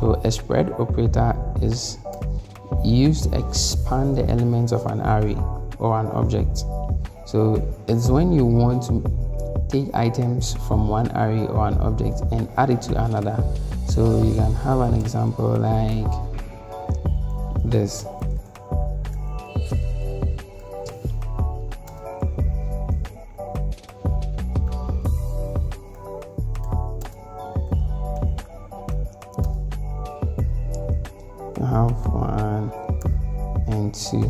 So a spread operator is used to expand the elements of an array or an object. So it's when you want to take items from one array or an object and add it to another. So you can have an example like this. I have one and two,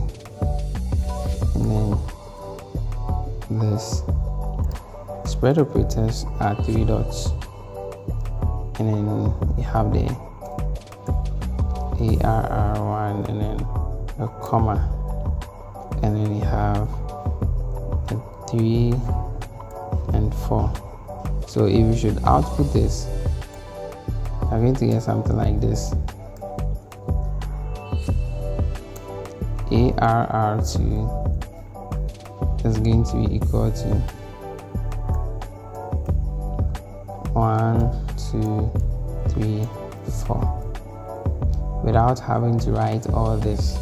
and then this. Spread operators are three dots, and then you have the ARR1, and then a comma, and then you have a 3 and 4. So if you should output this, I'm going to get something like this: ARR2 is going to be equal to 1, 2, 3, 4, without having to write all this.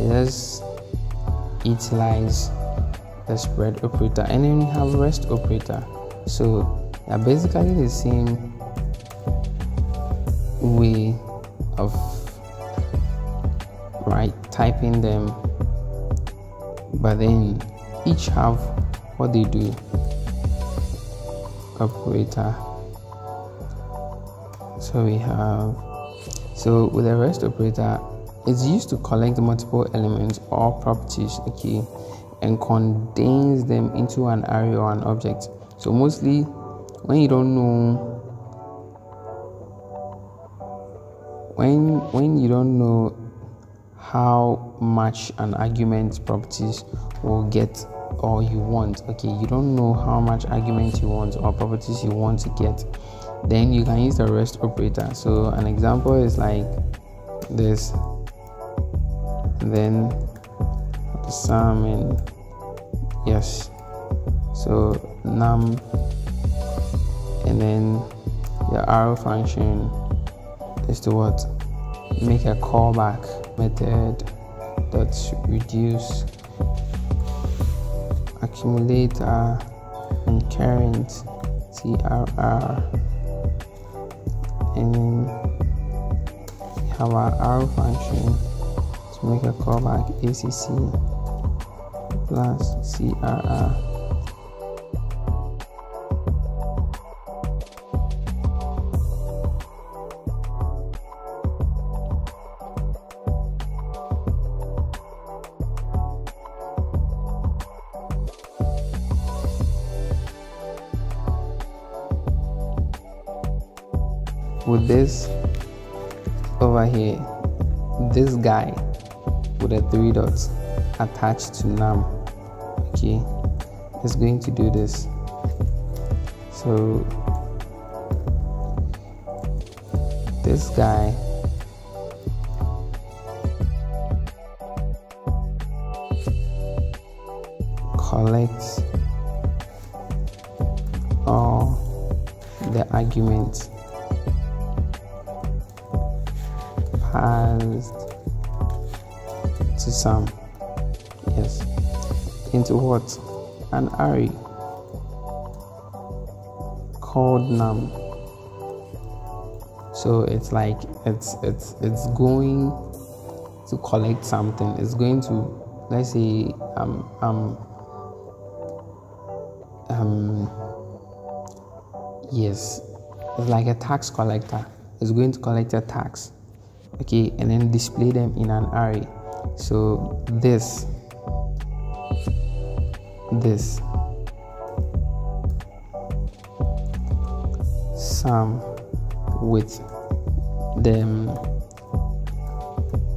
Just utilize the spread operator. And then we have rest operator. So they're basically the same way of typing them, but then each have what they do. Operator. So we have, so with the rest operator, it's used to collect multiple elements or properties, okay, and condense them into an array or an object. So mostly when you don't know, when you don't know how much an argument properties will get or you want, okay, you don't know how much argument you want or properties you want to get, then you can use the rest operator. So an example is like this, and then the sum and yes, so num, and then the arrow function is to what? Make a callback method that reduce accumulator and current TRR, and have our arrow function to make a callback ACC plus CRR. With this over here, this guy with the three dots attached to num, okay, is going to do this. So this guy collects all the arguments passed to sum, yes, into what? An array called num. So it's like it's going to collect something. It's going to, let's say, yes, it's like a tax collector. It's going to collect a tax, okay, and then display them in an array. So this sum with them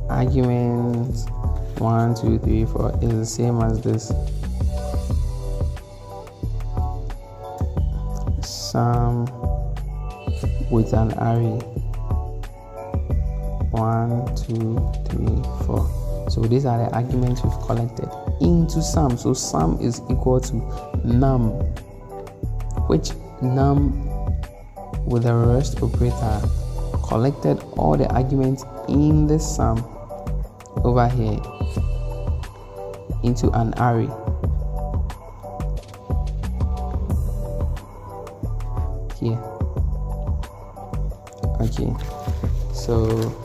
arguments 1, 2, 3, 4 is the same as this sum with an array 1, 2, 3, 4. So these are the arguments we've collected into sum. So sum is equal to num, which num with the rest operator collected all the arguments in the sum over here into an array. Here. Okay, so